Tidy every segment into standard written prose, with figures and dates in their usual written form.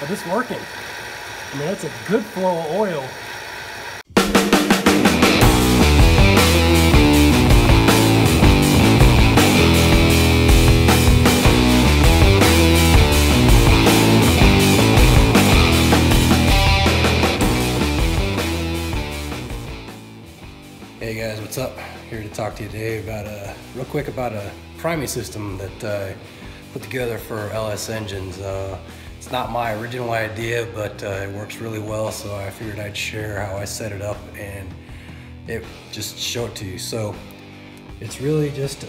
but it's working. I mean, that's a good flow of oil. Hey guys, what's up? Here to talk to you today about a priming system that I put together for LS engines. It's not my original idea, but it works really well, so I figured I'd share how I set it up and it just show it to you. So it's really just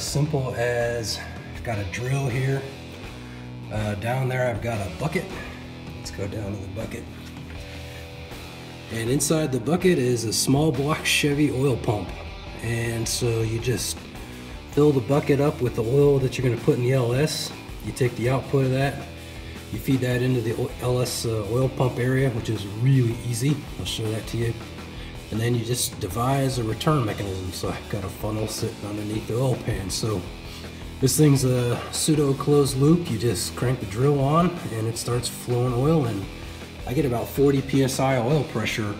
simple as I've got a drill here. Down there I've got a bucket. Let's go down to the bucket. And inside the bucket is a Small Block Chevy oil pump. And so you just fill the bucket up with the oil that you're gonna put in the LS. You take the output of that, you feed that into the LS oil pump area, which is really easy. I'll show that to you. And then you just devise a return mechanism. So I've got a funnel sitting underneath the oil pan. So this thing's a pseudo closed loop. You just crank the drill on and it starts flowing oil, and I get about 40 psi oil pressure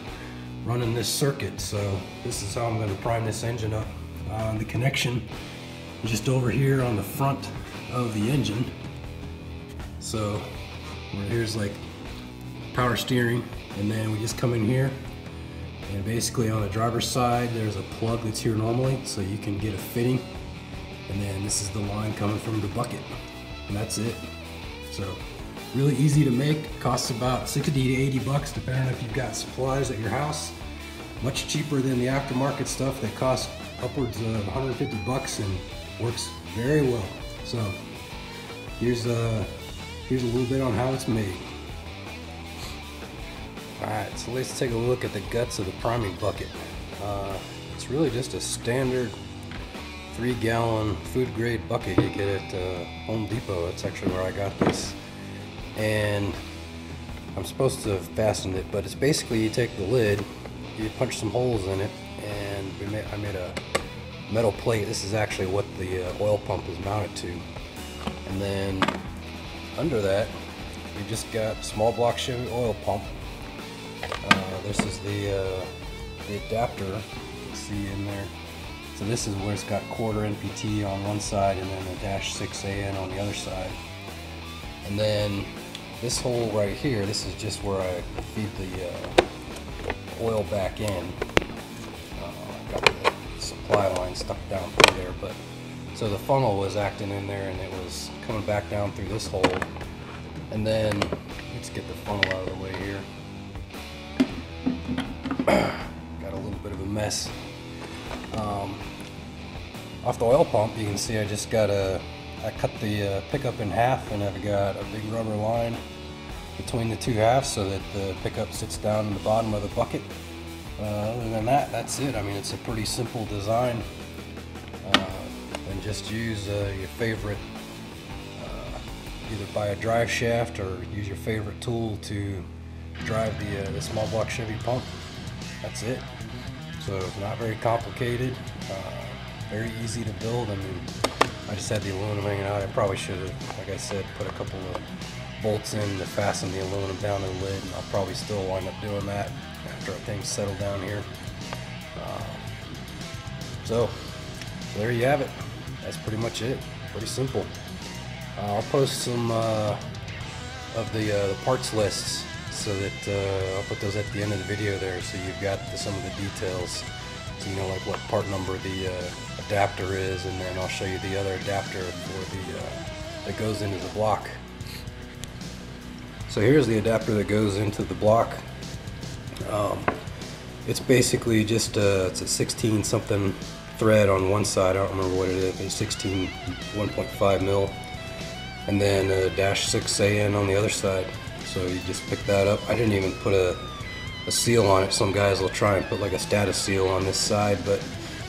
running this circuit. So this is how I'm going to prime this engine up. The connection is just over here on the front of the engine. So here's like power steering, and then we just come in here, and basically on the driver's side there's a plug that's here normally, so you can get a fitting, and then this is the line coming from the bucket, and that's it. So really easy to make, costs about 60 to 80 bucks depending if you've got supplies at your house. Much cheaper than the aftermarket stuff that costs upwards of 150 bucks and works very well. So here's a little bit on how it's made. Alright, so let's take a look at the guts of the priming bucket. It's really just a standard 3-gallon food grade bucket you get at Home Depot. That's actually where I got this. And I'm supposed to fasten it, but it's basically you take the lid, you punch some holes in it, and I made a metal plate. This is actually what the oil pump is mounted to. And then under that, you just got Small Block Chevy oil pump. This is the adapter. You can see in there. So this is where it's got 1/4 NPT on one side, and then a 6 AN on the other side. And then this hole right here, this is just where I feed the oil back in. I got the supply line stuck down through there, but so the funnel was acting in there and it was coming back down through this hole. And then let's get the funnel out of the way here. Got a little bit of a mess. Off the oil pump, you can see I just got I cut the pickup in half, and I've got a big rubber line between the two halves so that the pickup sits down in the bottom of the bucket. Other than that, that's it. I mean, it's a pretty simple design. And just use your favorite, either buy a drive shaft or use your favorite tool to drive the Small Block Chevy pump. That's it. So it's not very complicated, very easy to build. I mean, I just had the aluminum hanging out. I probably should have, like I said, put a couple of bolts in to fasten the aluminum down to the lid, and I'll probably still wind up doing that after things settle down here. So there you have it. That's pretty much it. Pretty simple. I'll post some of the parts lists so that I'll put those at the end of the video there, so you've got some of the details. So you know, like what part number the adapter is, and then I'll show you the other adapter for the that goes into the block. So here's the adapter that goes into the block. It's basically just it's a 16 something thread on one side. I don't remember what it is. It's 16 1.5 mil, and then a 6 AN on the other side. So you just pick that up. I didn't even put a seal on it. Some guys will try and put like a status seal on this side, but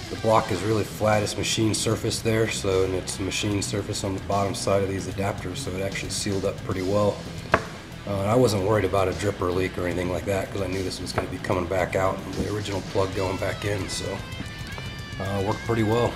the block is really flat. It's machined surface there, so, and it's machined surface on the bottom side of these adapters, so it actually sealed up pretty well. I wasn't worried about a drip or leak or anything like that because I knew this was going to be coming back out and the original plug going back in, so worked pretty well.